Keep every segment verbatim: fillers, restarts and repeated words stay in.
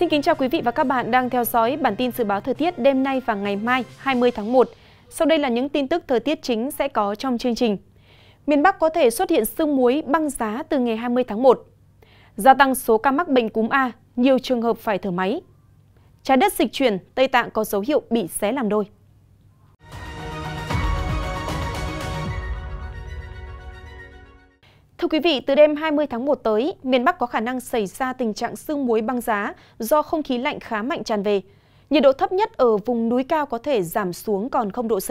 Xin kính chào quý vị và các bạn đang theo dõi bản tin dự báo thời tiết đêm nay và ngày mai hai mươi tháng một. Sau đây là những tin tức thời tiết chính sẽ có trong chương trình. Miền Bắc có thể xuất hiện sương muối băng giá từ ngày hai mươi tháng một. Gia tăng số ca mắc bệnh cúm A, nhiều trường hợp phải thở máy. Trái đất dịch chuyển, Tây Tạng có dấu hiệu bị xé làm đôi. Thưa quý vị, từ đêm hai mươi tháng một tới, miền Bắc có khả năng xảy ra tình trạng sương muối băng giá do không khí lạnh khá mạnh tràn về. Nhiệt độ thấp nhất ở vùng núi cao có thể giảm xuống còn không độ C.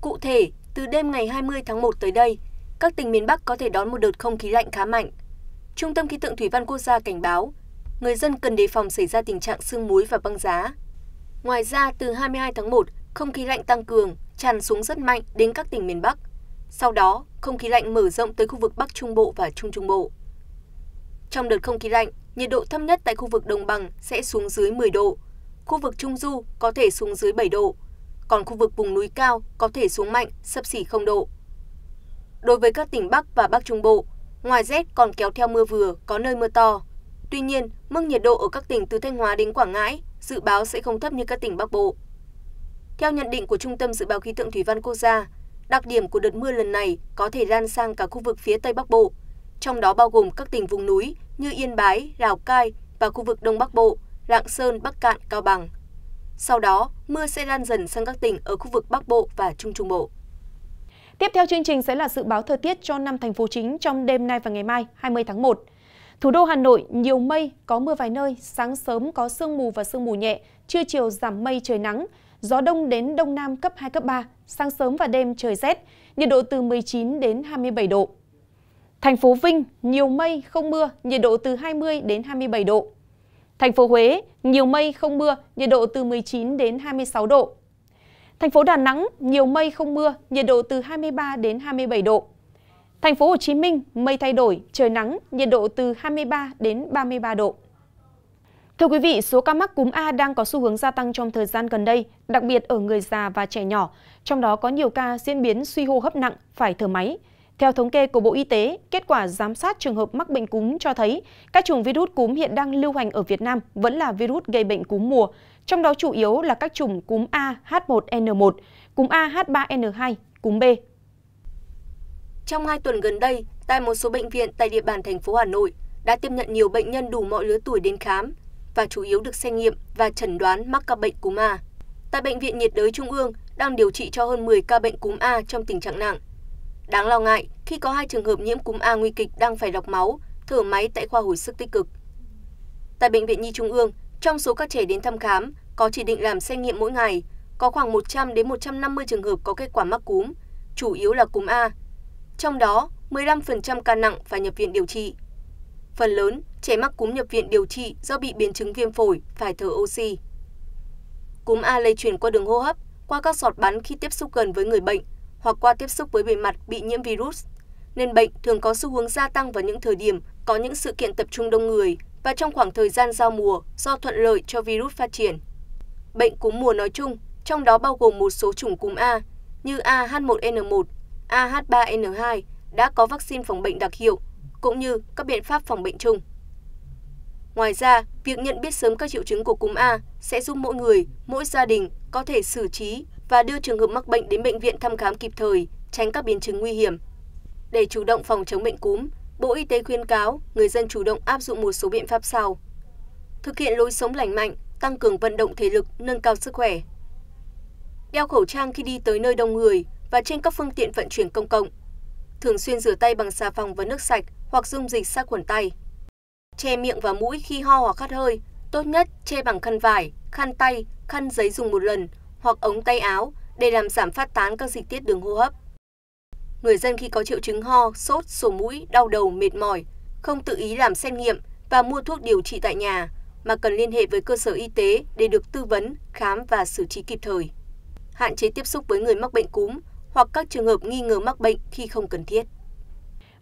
Cụ thể, từ đêm ngày hai mươi tháng một tới đây, các tỉnh miền Bắc có thể đón một đợt không khí lạnh khá mạnh. Trung tâm Khí tượng Thủy văn Quốc gia cảnh báo, người dân cần đề phòng xảy ra tình trạng sương muối và băng giá. Ngoài ra, từ hai mươi hai tháng một, không khí lạnh tăng cường, tràn xuống rất mạnh đến các tỉnh miền Bắc. Sau đó, không khí lạnh mở rộng tới khu vực Bắc Trung Bộ và Trung Trung Bộ. Trong đợt không khí lạnh, nhiệt độ thấp nhất tại khu vực Đồng Bằng sẽ xuống dưới mười độ, khu vực Trung Du có thể xuống dưới bảy độ, còn khu vực vùng núi cao có thể xuống mạnh xấp xỉ không độ. Đối với các tỉnh Bắc và Bắc Trung Bộ, ngoài rét còn kéo theo mưa vừa, có nơi mưa to. Tuy nhiên, mức nhiệt độ ở các tỉnh từ Thanh Hóa đến Quảng Ngãi dự báo sẽ không thấp như các tỉnh Bắc Bộ. Theo nhận định của Trung tâm Dự báo Khí tượng Thủy văn Quốc gia, đặc điểm của đợt mưa lần này có thể lan sang cả khu vực phía Tây Bắc Bộ, trong đó bao gồm các tỉnh vùng núi như Yên Bái, Lào Cai và khu vực Đông Bắc Bộ, Lạng Sơn, Bắc Cạn, Cao Bằng. Sau đó, mưa sẽ lan dần sang các tỉnh ở khu vực Bắc Bộ và Trung Trung Bộ. Tiếp theo chương trình sẽ là dự báo thời tiết cho năm thành phố chính trong đêm nay và ngày mai hai mươi tháng một. Thủ đô Hà Nội nhiều mây, có mưa vài nơi, sáng sớm có sương mù và sương mù nhẹ, trưa chiều giảm mây trời nắng. Gió đông đến đông nam cấp hai, cấp ba, sáng sớm và đêm trời rét, nhiệt độ từ mười chín đến hai mươi bảy độ. Thành phố Vinh, nhiều mây, không mưa, nhiệt độ từ hai mươi đến hai mươi bảy độ. Thành phố Huế, nhiều mây, không mưa, nhiệt độ từ mười chín đến hai mươi sáu độ. Thành phố Đà Nẵng, nhiều mây, không mưa, nhiệt độ từ hai mươi ba đến hai mươi bảy độ. Thành phố Hồ Chí Minh, mây thay đổi, trời nắng, nhiệt độ từ hai mươi ba đến ba mươi ba độ. Thưa quý vị, số ca mắc cúm A đang có xu hướng gia tăng trong thời gian gần đây, đặc biệt ở người già và trẻ nhỏ, trong đó có nhiều ca diễn biến suy hô hấp nặng, phải thở máy. Theo thống kê của Bộ Y tế, kết quả giám sát trường hợp mắc bệnh cúm cho thấy các chủng virus cúm hiện đang lưu hành ở Việt Nam vẫn là virus gây bệnh cúm mùa, trong đó chủ yếu là các chủng cúm A H một N một, cúm A H ba N hai, cúm B. Trong hai tuần gần đây, tại một số bệnh viện tại địa bàn thành phố Hà Nội đã tiếp nhận nhiều bệnh nhân đủ mọi lứa tuổi đến khám và chủ yếu được xét nghiệm và chẩn đoán mắc các bệnh cúm A. Tại Bệnh viện Nhiệt đới Trung ương đang điều trị cho hơn mười ca bệnh cúm A trong tình trạng nặng. Đáng lo ngại khi có hai trường hợp nhiễm cúm A nguy kịch đang phải lọc máu, thở máy tại khoa hồi sức tích cực. Tại Bệnh viện Nhi Trung ương, trong số các trẻ đến thăm khám có chỉ định làm xét nghiệm mỗi ngày, có khoảng một trăm đến một trăm năm mươi trường hợp có kết quả mắc cúm, chủ yếu là cúm A. Trong đó, mười lăm phần trăm ca nặng phải nhập viện điều trị. Phần lớn, trẻ mắc cúm nhập viện điều trị do bị biến chứng viêm phổi, phải thở oxy. Cúm A lây truyền qua đường hô hấp, qua các giọt bắn khi tiếp xúc gần với người bệnh hoặc qua tiếp xúc với bề mặt bị nhiễm virus, nên bệnh thường có xu hướng gia tăng vào những thời điểm có những sự kiện tập trung đông người và trong khoảng thời gian giao mùa do thuận lợi cho virus phát triển. Bệnh cúm mùa nói chung, trong đó bao gồm một số chủng cúm A như A H một N một, A H ba N hai đã có vaccine phòng bệnh đặc hiệu, cũng như các biện pháp phòng bệnh chung. Ngoài ra, việc nhận biết sớm các triệu chứng của cúm A sẽ giúp mỗi người, mỗi gia đình có thể xử trí và đưa trường hợp mắc bệnh đến bệnh viện thăm khám kịp thời, tránh các biến chứng nguy hiểm. Để chủ động phòng chống bệnh cúm, Bộ Y tế khuyến cáo người dân chủ động áp dụng một số biện pháp sau: thực hiện lối sống lành mạnh, tăng cường vận động thể lực, nâng cao sức khỏe, đeo khẩu trang khi đi tới nơi đông người và trên các phương tiện vận chuyển công cộng, thường xuyên rửa tay bằng xà phòng và nước sạch hoặc dung dịch sát khuẩn tay. Che miệng và mũi khi ho hoặc hắt hơi, tốt nhất che bằng khăn vải, khăn tay, khăn giấy dùng một lần hoặc ống tay áo để làm giảm phát tán các dịch tiết đường hô hấp. Người dân khi có triệu chứng ho, sốt, sổ mũi, đau đầu, mệt mỏi, không tự ý làm xét nghiệm và mua thuốc điều trị tại nhà mà cần liên hệ với cơ sở y tế để được tư vấn, khám và xử trí kịp thời. Hạn chế tiếp xúc với người mắc bệnh cúm hoặc các trường hợp nghi ngờ mắc bệnh khi không cần thiết.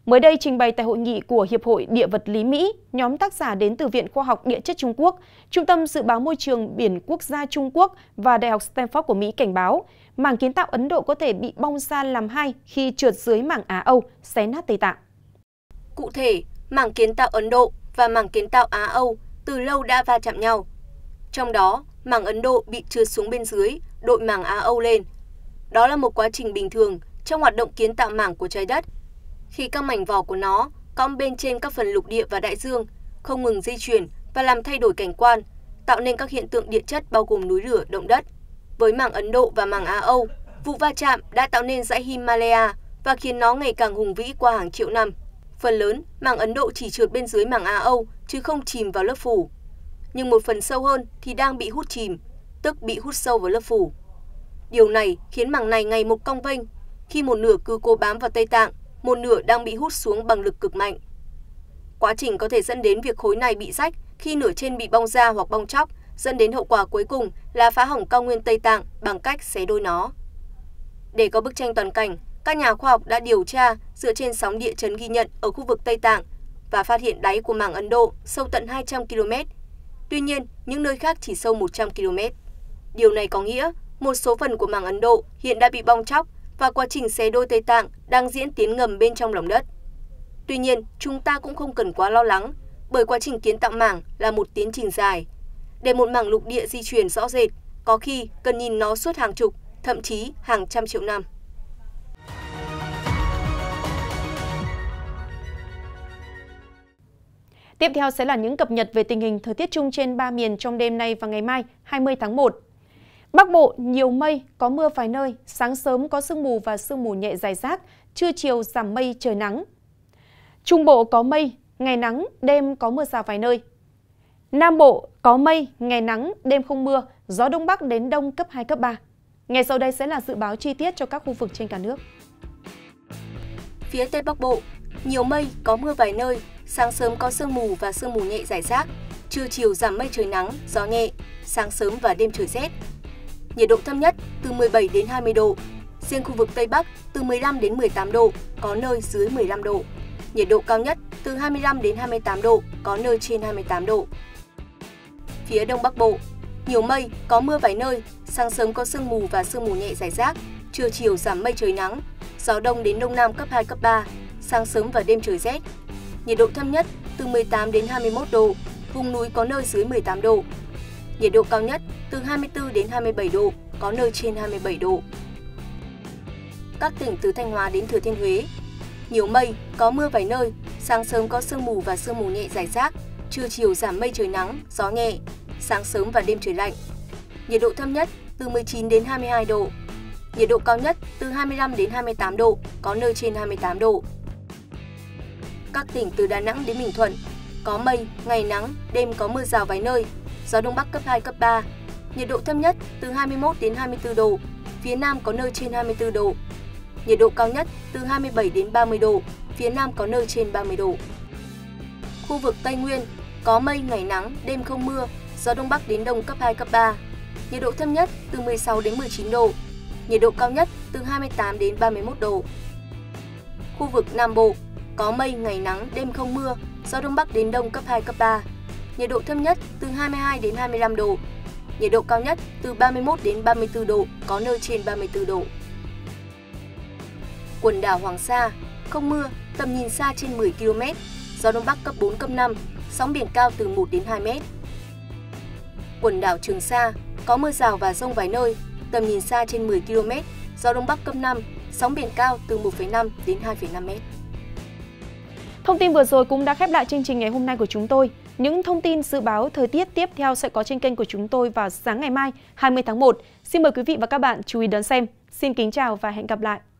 Mới đây trình bày tại hội nghị của Hiệp hội Địa vật lý Mỹ, nhóm tác giả đến từ Viện Khoa học Địa chất Trung Quốc, Trung tâm Dự báo Môi trường Biển Quốc gia Trung Quốc và Đại học Stanford của Mỹ cảnh báo, mảng kiến tạo Ấn Độ có thể bị bong ra làm hai khi trượt dưới mảng Á-Âu, xé nát Tây Tạng. Cụ thể, mảng kiến tạo Ấn Độ và mảng kiến tạo Á-Âu từ lâu đã va chạm nhau. Trong đó, màng Ấn Độ bị trượt xuống bên dưới, đội màng Á Âu lên. Đó là một quá trình bình thường trong hoạt động kiến tạo màng của trái đất, khi các mảnh vỏ của nó cong bên trên các phần lục địa và đại dương, không ngừng di chuyển và làm thay đổi cảnh quan, tạo nên các hiện tượng địa chất bao gồm núi lửa, động đất. Với màng Ấn Độ và màng Á Âu, vụ va chạm đã tạo nên dãy Himalaya và khiến nó ngày càng hùng vĩ qua hàng triệu năm. Phần lớn, màng Ấn Độ chỉ trượt bên dưới màng Á Âu chứ không chìm vào lớp phủ. Nhưng một phần sâu hơn thì đang bị hút chìm, tức bị hút sâu vào lớp phủ. Điều này khiến màng này ngày một cong vênh, khi một nửa cứ cố bám vào Tây Tạng, một nửa đang bị hút xuống bằng lực cực mạnh. Quá trình có thể dẫn đến việc khối này bị rách khi nửa trên bị bong ra hoặc bong tróc, dẫn đến hậu quả cuối cùng là phá hỏng cao nguyên Tây Tạng bằng cách xé đôi nó. Để có bức tranh toàn cảnh, các nhà khoa học đã điều tra dựa trên sóng địa chấn ghi nhận ở khu vực Tây Tạng và phát hiện đáy của màng Ấn Độ sâu tận hai trăm ki lô mét. Tuy nhiên, những nơi khác chỉ sâu một trăm ki lô mét. Điều này có nghĩa một số phần của màng Ấn Độ hiện đã bị bong tróc và quá trình xé đôi Tây Tạng đang diễn tiến ngầm bên trong lòng đất. Tuy nhiên, chúng ta cũng không cần quá lo lắng, bởi quá trình kiến tạo màng là một tiến trình dài. Để một mảng lục địa di chuyển rõ rệt, có khi cần nhìn nó suốt hàng chục, thậm chí hàng trăm triệu năm. Tiếp theo sẽ là những cập nhật về tình hình thời tiết chung trên ba miền trong đêm nay và ngày mai, hai mươi tháng một. Bắc Bộ nhiều mây, có mưa vài nơi, sáng sớm có sương mù và sương mù nhẹ rải rác, trưa chiều giảm mây trời nắng. Trung Bộ có mây, ngày nắng, đêm có mưa rào vài nơi. Nam Bộ có mây, ngày nắng, đêm không mưa, gió Đông Bắc đến Đông cấp hai, cấp ba. Ngay sau đây sẽ là dự báo chi tiết cho các khu vực trên cả nước. Phía Tây Bắc Bộ, nhiều mây, có mưa vài nơi, sáng sớm có sương mù và sương mù nhẹ rải rác, trưa chiều giảm mây trời nắng, gió nhẹ, sáng sớm và đêm trời rét. Nhiệt độ thấp nhất từ mười bảy đến hai mươi độ, riêng khu vực Tây Bắc từ mười lăm đến mười tám độ, có nơi dưới mười lăm độ. Nhiệt độ cao nhất từ hai mươi lăm đến hai mươi tám độ, có nơi trên hai mươi tám độ. Phía Đông Bắc Bộ, nhiều mây, có mưa vài nơi, sáng sớm có sương mù và sương mù nhẹ rải rác, trưa chiều giảm mây trời nắng, gió đông đến đông nam cấp hai, cấp ba, sáng sớm và đêm trời rét. Nhiệt độ thấp nhất từ mười tám đến hai mươi mốt độ, vùng núi có nơi dưới mười tám độ. Nhiệt độ cao nhất từ hai mươi tư đến hai mươi bảy độ, có nơi trên hai mươi bảy độ. Các tỉnh từ Thanh Hóa đến Thừa Thiên Huế, nhiều mây, có mưa vài nơi, sáng sớm có sương mù và sương mù nhẹ rải rác, trưa chiều giảm mây trời nắng, gió nhẹ, sáng sớm và đêm trời lạnh. Nhiệt độ thấp nhất từ mười chín đến hai mươi hai độ. Nhiệt độ cao nhất từ hai mươi lăm đến hai mươi tám độ, có nơi trên hai mươi tám độ. Các tỉnh từ Đà Nẵng đến Bình Thuận, có mây, ngày nắng, đêm có mưa rào vài nơi, gió Đông Bắc cấp hai, cấp ba. Nhiệt độ thấp nhất từ hai mươi mốt đến hai mươi tư độ, phía Nam có nơi trên hai mươi tư độ. Nhiệt độ cao nhất từ hai mươi bảy đến ba mươi độ, phía Nam có nơi trên ba mươi độ. Khu vực Tây Nguyên, có mây, ngày nắng, đêm không mưa, gió Đông Bắc đến Đông cấp hai, cấp ba. Nhiệt độ thấp nhất từ mười sáu đến mười chín độ, nhiệt độ cao nhất từ hai mươi tám đến ba mươi mốt độ. Khu vực Nam Bộ, có mây, ngày nắng, đêm không mưa, gió Đông Bắc đến Đông cấp hai, cấp ba. Nhiệt độ thấp nhất từ hai mươi hai đến hai mươi lăm độ, nhiệt độ cao nhất từ ba mươi mốt đến ba mươi tư độ, có nơi trên ba mươi tư độ. Quần đảo Hoàng Sa, không mưa, tầm nhìn xa trên mười ki lô mét, gió Đông Bắc cấp bốn, cấp năm, sóng biển cao từ một đến hai mét. Quần đảo Trường Sa, có mưa rào và dông vài nơi, tầm nhìn xa trên mười ki lô mét, gió Đông Bắc cấp năm, sóng biển cao từ một phẩy năm đến hai phẩy năm mét. Thông tin vừa rồi cũng đã khép lại chương trình ngày hôm nay của chúng tôi. Những thông tin dự báo thời tiết tiếp theo sẽ có trên kênh của chúng tôi vào sáng ngày mai, hai mươi tháng một. Xin mời quý vị và các bạn chú ý đón xem. Xin kính chào và hẹn gặp lại!